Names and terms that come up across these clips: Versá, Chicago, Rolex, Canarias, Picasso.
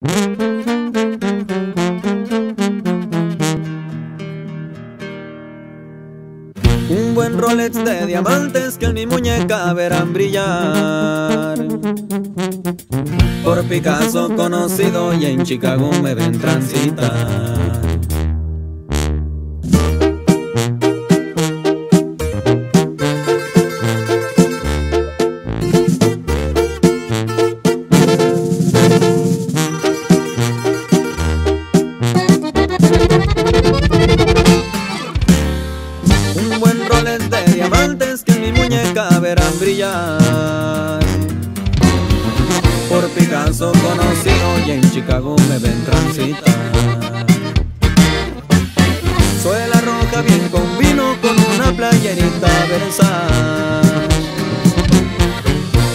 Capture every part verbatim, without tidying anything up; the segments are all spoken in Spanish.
Un buen Rolex de diamantes que en mi muñeca verán brillar. Por Picasso conocido y en Chicago me ven transitar. De diamantes que en mi muñeca verán brillar. Por Picasso conocido y en Chicago me ven transitar. Suela roja bien con vino, con una playerita Versá.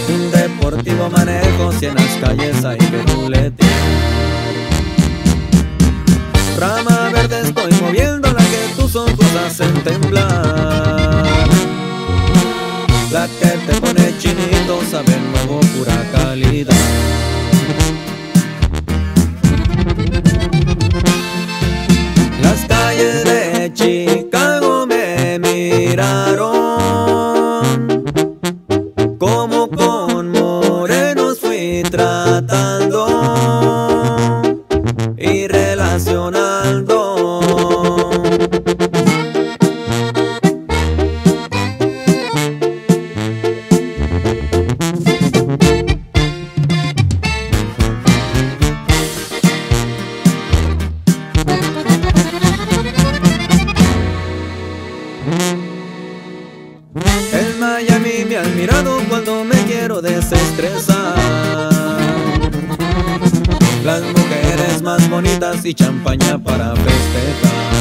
Un deportivo manejo si en las calles hay que ruletear. Rama verde estoy moviendo, la que tus ojos hacen temblar. La que te pone chinito, sabe nuevo, pura calidad. Las calles de Chicago me miraron, como con morenos fui tratando y relacionando. En Miami me han mirado cuando me quiero desestresar. Las mujeres más bonitas y champaña para festejar.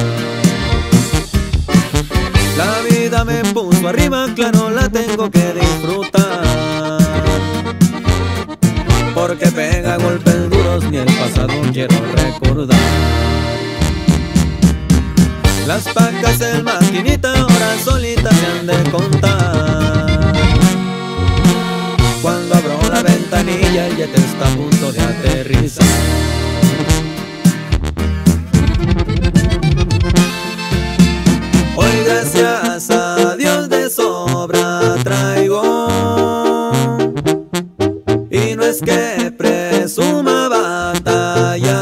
La vida me puso arriba, claro, la tengo que disfrutar. Porque pega golpes duros, ni el pasado quiero recordar. Las pacas del maquinita ahora solitas se han de contar. Cuando abro la ventanilla el jet está a punto de aterrizar. Hoy gracias a Dios de sobra traigo, y no es que presuma batalla.